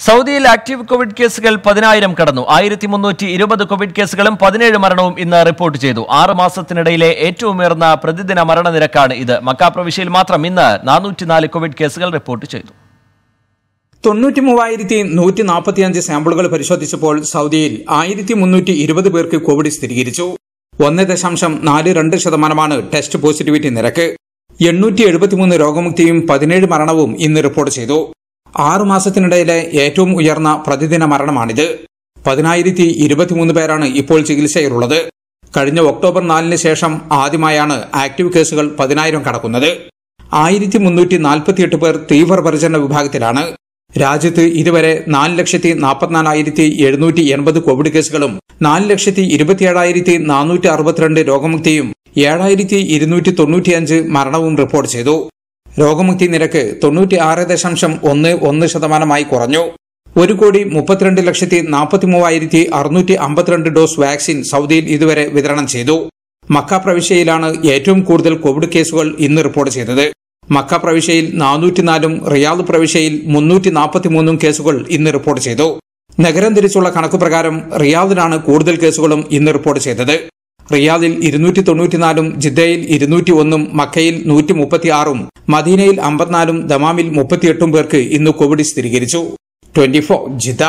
Saudi active COVID case Gal Padinairam Kadano, Airitimunuti, Iruba the COVID case Galam Padine Maranum in the report Jedu, Aramasatinadele, Etu Mirna, Pradidina Marana Rekan, either Macapra Vishil Matra Mina, Nanutinali COVID case Gal report Jedu. Tonuti Muvairiti, Nuti Napati and the sample Parishotipol, Saudi, Airiti Munuti, Iruba the work of COVID is the Giricho, one that the Samsam Nadi Randers of the Maramana test positivity in the record, Yenuti Erbatum Rogum team, Padine Maranavum in the report Jedu. 6 മാസത്തിനിടയിലെ ഏറ്റവും ഉയർന്ന പ്രതിദിന മരണമാണിത് 10023 പേരാണ് ഇപ്പോൾ ചികിത്സയിലുള്ളത് കഴിഞ്ഞ October 4 ന് ശേഷം ആദ്യമായാണ് ആക്റ്റീവ് കേസുകൾ 10000 കടക്കുന്നത് 1348 പേർ തീവ്രപരിചരണ വിഭാഗത്തിലാണ് രാജ്യത്ത് ഇതുവരെ 444780 കോവിഡ് കേസുകളും 427462 രോഗമുക്തിയും 7295 മരണവും റിപ്പോർട്ട് ചെയ്തു രോഗമുക്തി നിരക്ക് 96.11% കുറഞ്ഞു 1,32,43,652 ഡോസ് വാക്സിൻ സൗദിയിൽ ഇതുവരെ വിതരണം ചെയ്തു മക്ക പ്രവിശ്യയിലാണ് ഏറ്റവും കൂടുതൽ കോവിഡ് കേസുകൾ ഇന്ന് റിപ്പോർട്ട് ചെയ്തത് മക്ക പ്രവിശ്യയിൽ 404 ഉം റിയാദ് പ്രവിശ്യയിൽ 343 ഉം കേസുകൾ ഇന്ന് റിപ്പോർട്ട് ചെയ്തു നഗരം തിരിച്ചുള്ള കണക്ക് പ്രകാരം റിയാദിലാണ് കൂടുതൽ കേസുകളും ഇന്ന് റിപ്പോർട്ട് ചെയ്തത് റിയാദിൽ 294 ഉം ജിദ്ദയിൽ 201 ഉം മക്കയിൽ 136 ഉം മദീനയിൽ 54 ഉം ദമാമിൽ 38 ഉം പേർക്ക് ഇന്ന് കോവിഡ് സ്ഥിരീകരിച്ചു 24 ജിദ്ദ